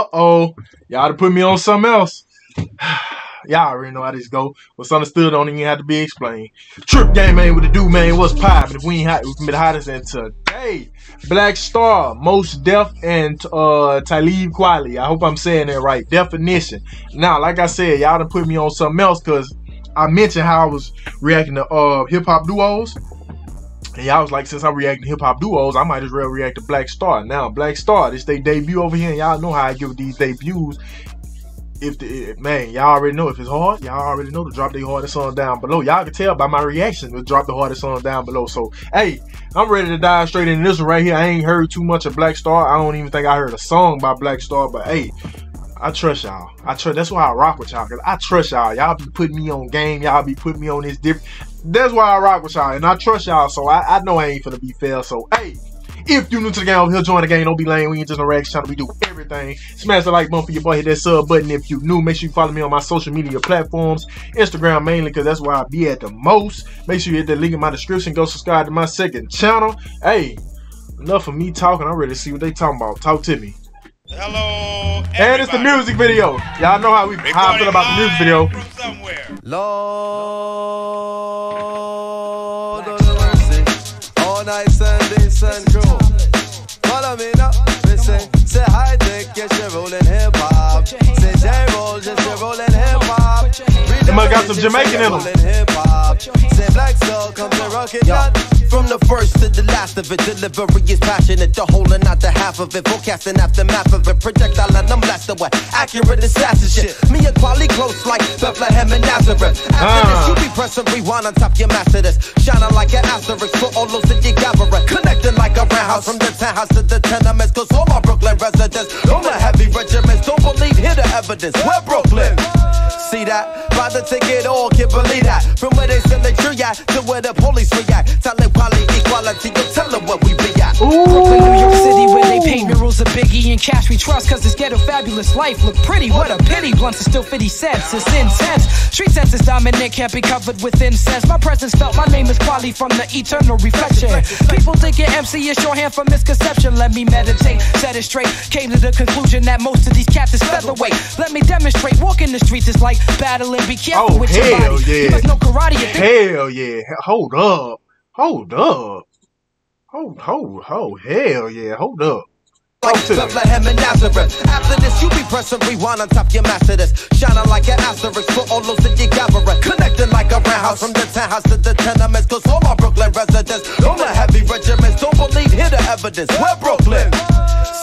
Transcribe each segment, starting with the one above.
Uh-oh. Y'all to put me on something else. Y'all already know how this go. What's understood don't even have to be explained. Trip game, man, with the dude, man. What's poppin'? If we ain't hot, we can be the hottest. And today, Black Star, Mos Def, and Talib Kweli. I hope I'm saying that right. Definition. Now, like I said, y'all done put me on something else because I mentioned how I was reacting to hip-hop duos. And y'all was like, since I'm reacting to hip-hop duos, I might as well react to Black Star. Now, Black Star, this they debut over here. And y'all know how I give these debuts. Man, y'all already know if it's hard, y'all already know to drop the hardest song down below. Y'all can tell by my reaction to drop the hardest song down below. So, hey, I'm ready to dive straight into this one right here. I ain't heard too much of Black Star. I don't even think I heard a song by Black Star, but hey, I trust y'all. That's why I rock with y'all, because I trust y'all. Y'all be putting me on game. Y'all be putting me on this different. That's why I rock with y'all, and I trust y'all, so I know I ain't finna be fair. So, hey. If you new to the game, over here, join the game. Don't be lame. We ain't just no reaction channel. We do everything. Smash the like button for your boy. Hit that sub button if you new. Make sure you follow me on my social media platforms. Instagram mainly, because that's where I be at the most. Make sure you hit that link in my description. Go subscribe to my second channel. Hey, enough of me talking. I'm ready to see what they talking about. Talk to me. Hello, everybody. And it's the music video. Y'all know how I feel about the music video. From somewhere. Lord, all night Sundays and crew. Follow me now, listen. Say hi, Dick, yes, you're rolling hip hop. Say J-Roll, yes, you're rolling hip hop. They must got some Jamaican in them. Say Black Soul, come to Rocket Yacht. From the first to the last of it, delivery is passionate. The whole and not the half of it. Forecasting aftermath of it. Projectile and I'm blasted away. Accurate assassin shit. Me and Kweli close like Bethlehem and Nazareth. After this, you be pressing rewind on top your master this. Shining like an asterisk for all those that you gather. Connecting like a roundhouse from the townhouse to the tenements. Cause all my Brooklyn residents don't the heavy regiments. Don't believe, hear the evidence. We're Brooklyn. See that? Buy the ticket, all can't believe that. From where they send the jury at to where the police react. Talib Kweli, equality, you tell them what we be at. Brooklyn, New York City, where they paint murals of Biggie and cash we trust. Cause this ghetto fabulous life look pretty, what a pity. Blunts are still 50 cents, it's intense. Street sense is dominant, can't be covered with incense. My presence felt, my name is Kweli from the eternal reflection. People thinking MC is shorthand for misconception. Let me meditate, set it straight. Came to the conclusion that most of these cats is featherweight. Let me demonstrate, walking the streets is like battling. Be careful with your body. You must know karate. Hell yeah. Hold up. Hold up. Hold. Hell yeah. Hold up. Like Bethlehem and Nazareth. After this, you be pressing rewind on top your master this. Shining like an asterisk for all those that you gather. Connecting like a roundhouse from the townhouse to the tenements. Cause all my Brooklyn residents don't the heavy regiments. Don't believe, hear the evidence. We're Brooklyn.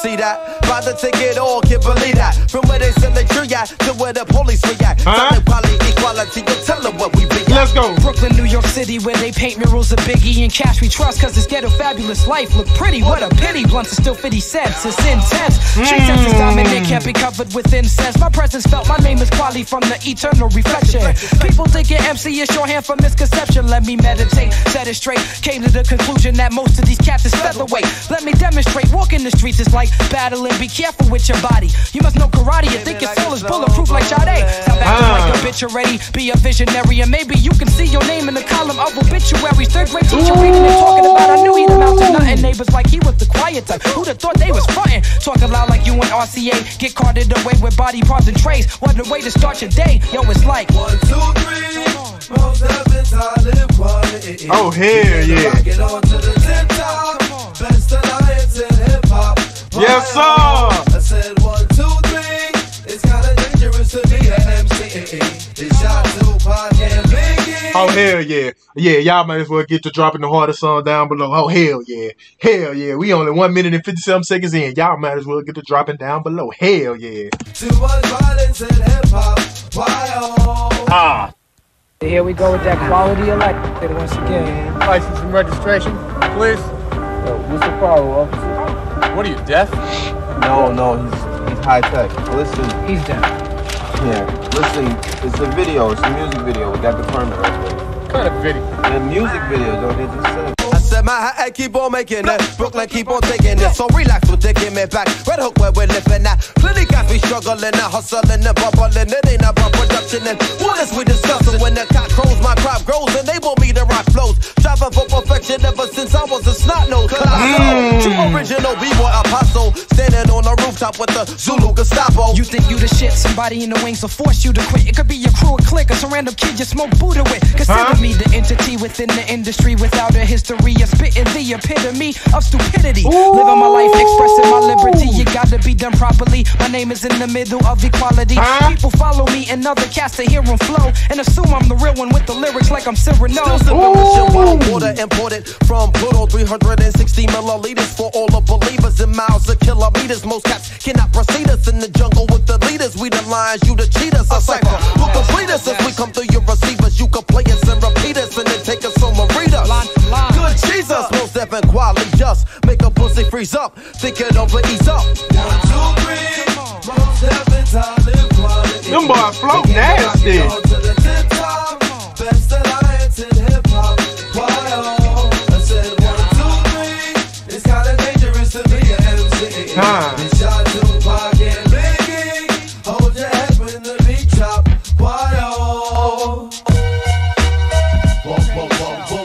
See that? Buy the ticket, all can't believe that. From where they send the jury at to where the police react. Talib Kweli, equality, you tell them what we be at. Let's go. Brooklyn, New York City, where they paint murals of Biggie and cash we trust. Cause this ghetto fabulous life look pretty, what a pity. Blunts are still 50 cents. It's intense. Street sense is dominant, can't be covered with incense. My presence felt, my name is Kweli from the eternal reflection. People thinking MC is shorthand for misconception. Let me meditate, set it straight. Came to the conclusion that most of these cats is featherweight. Let me demonstrate, walking the streets is like battling. Be careful with your body. You must know karate, you think your soul is bulletproof like Sade. Stop acting like a bitch already, be a visionary. And maybe you can see your name in the column of obituaries. Third grade teacher reading and talking about I knew he'd amount to nothing. Neighbors like he was the quiet type. Who'd have thought they was talking loud like you and RCA. Get carted away with body parts and trays. What a way to start your day. Yo, it's like 1, 2, 3. Most of the Talib Kweli. Oh, hell yeah. Get on to the tip top. Best alliance in hip hop. Yes, sir. I said 1, 2, 3. It's kinda dangerous to be an MC. It's shot to pot and Biggie. Oh, hell yeah. Yeah, y'all might as well get to dropping the hardest song down below. Oh, hell yeah. Hell yeah. We only 1 minute and 57 seconds in. Y'all might as well get to dropping down below. Hell yeah. Too much violence in hip-hop. Here we go with that quality elected once again. License and registration, please. Yo, what's the problem, officer? What are you, deaf? No, he's high tech. Listen. He's deaf. Yeah. Listen, it's a video. It's a music video. We got the permit right there. Kind of video. The music videos, don't they just say? I said my head keep on making it. Brooklyn keep on taking it. So relax, we're taking it back. Red Hook where we're living at. Plenty got me struggling, I hustling and bubbling. It ain't about production and what is we discussing? When the cock crows, my crop grows, and they want me to rock flows. Driving for perfection ever since I was a snot nose. Cause I know, true original B-boy apostle. Standing on the roof top with the Zulu Gestapo. You think you the shit, somebody in the wings will force you to quit. It could be your crew, a clique, or some random kid you smoke Buddha with. Consider me the entity within the industry without a history of spitting the epitome of stupidity. Ooh. Living my life, expressing my liberty. You gotta be done properly. My name is in the middle of equality. People follow me and other cats to hear them flow and assume I'm the real one with the lyrics like I'm Cyrano. Still sipping the shit while water imported from Pluto. 360 milliliters for all the believers in miles of kilometers. Most cats cannot proceed us in the jungle with the leaders. We the lions, you the cheaters. A cypher who complete us if we come through your receivers. You can play us and repeat us and then take us on and read us. Good Jesus, Mos Def and Kweli just make a pussy freeze up. Think it over, ease up. 1, 2, 3. Mos Def and Talib Kweli. Them boy float nasty. Best alliance in hip hop.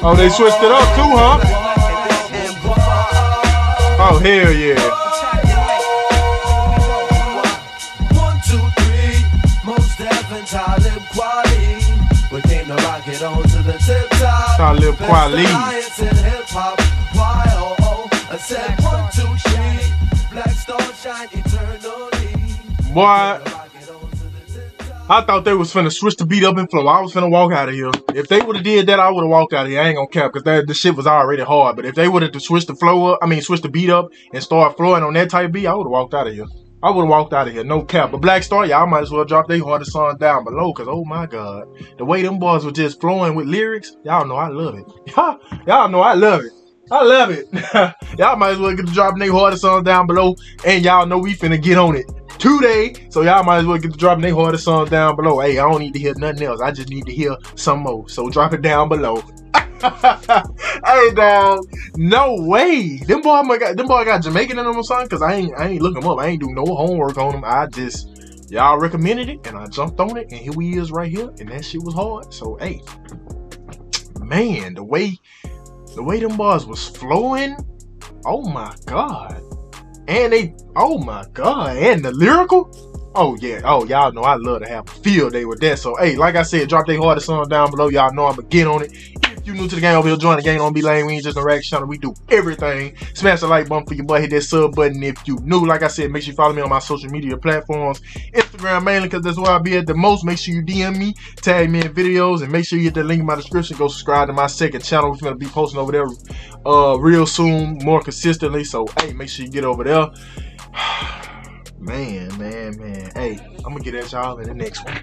Oh, they switched it up too, huh? Oh, hell yeah. Talib Kweli. Black Star shine eternally. Boy, I thought they was finna switch the beat up and flow. I was finna walk out of here. If they would've did that, I would've walked out of here. I ain't gonna cap, cause that the shit was already hard. But if they would've switched the flow up, I mean switch the beat up and start flowing on that type beat, I would've walked out of here. I would've walked out of here, no cap. But Black Star, y'all might as well drop their hardest song down below, cause oh my god, the way them boys were just flowing with lyrics, y'all know I love it. Y'all know I love it. I love it. Y'all might as well get to dropping their hardest songs down below. And y'all know we finna get on it today. So y'all might as well get to dropping their hardest songs down below. Hey, I don't need to hear nothing else. I just need to hear some more. So drop it down below. Hey dog, no way. Them boy got Jamaican in them or something. Cause I ain't look them up. I ain't do no homework on them. I just, y'all recommended it and I jumped on it. And here we is right here. And that shit was hard. So hey, man, the way them bars was flowing, oh my god. And they, oh my god, and the lyrical, oh yeah, oh y'all know I love to have a field day with that. So hey, like I said, drop their hardest song down below. Y'all know I'ma get on it. If you new to the game over here, join the game on B-Lane. We ain't just a reaction channel, we do everything. Smash the like button for your boy, hit that sub button if you new. Like I said, make sure you follow me on my social media platforms. Instagram mainly, because that's where I be at the most. Make sure you DM me, tag me in videos, and make sure you hit the link in my description. Go subscribe to my second channel. We're going to be posting over there real soon, more consistently. So, hey, make sure you get over there. Man. Hey, I'm going to get at y'all in the next one.